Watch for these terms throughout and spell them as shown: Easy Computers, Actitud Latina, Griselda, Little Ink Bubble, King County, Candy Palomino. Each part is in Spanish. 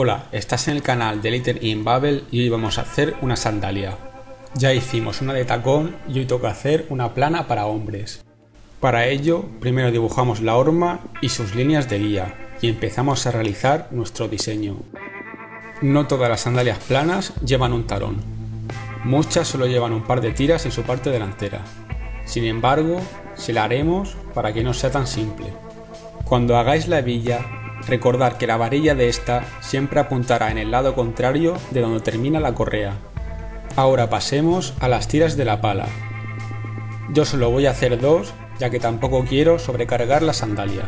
Hola, estás en el canal de Little Ink Bubble y hoy vamos a hacer una sandalia. Ya hicimos una de tacón y hoy toca hacer una plana para hombres. Para ello, primero dibujamos la horma y sus líneas de guía y empezamos a realizar nuestro diseño. No todas las sandalias planas llevan un talón. Muchas solo llevan un par de tiras en su parte delantera. Sin embargo, se la haremos para que no sea tan simple. Cuando hagáis la hebilla, recordad que la varilla de esta siempre apuntará en el lado contrario de donde termina la correa. Ahora pasemos a las tiras de la pala. Yo solo voy a hacer dos, ya que tampoco quiero sobrecargar la sandalia.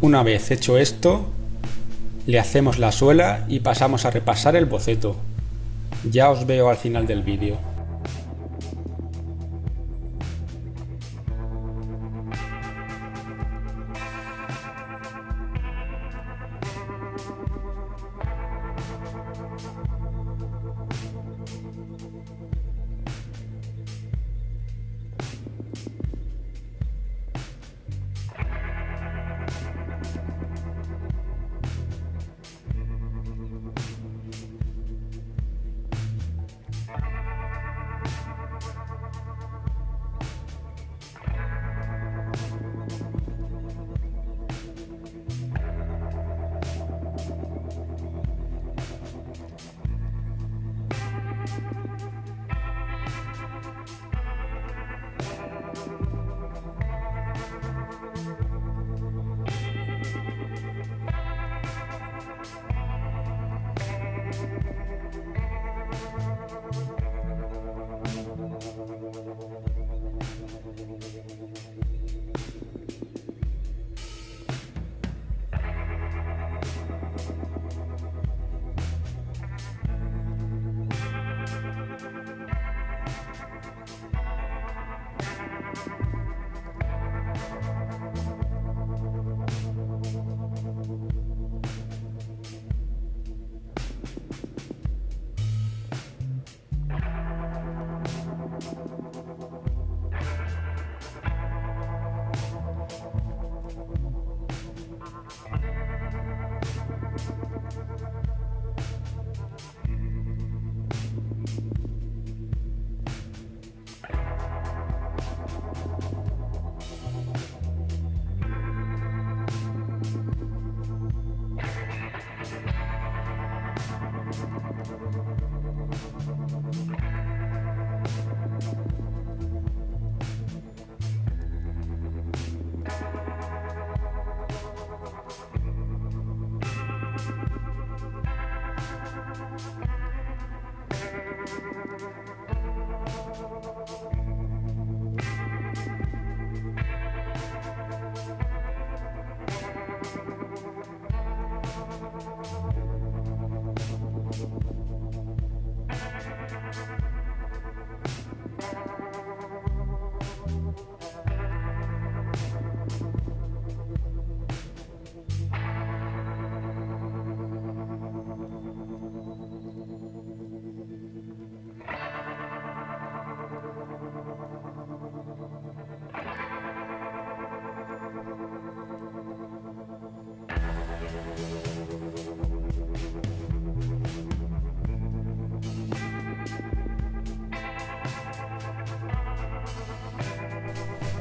Una vez hecho esto, le hacemos la suela y pasamos a repasar el boceto. Ya os veo al final del vídeo.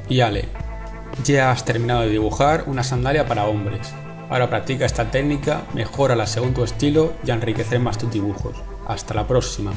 Y ale, ya has terminado de dibujar una sandalia para hombres. Ahora practica esta técnica, mejórala según tu estilo y enriquecer más tus dibujos. Hasta la próxima.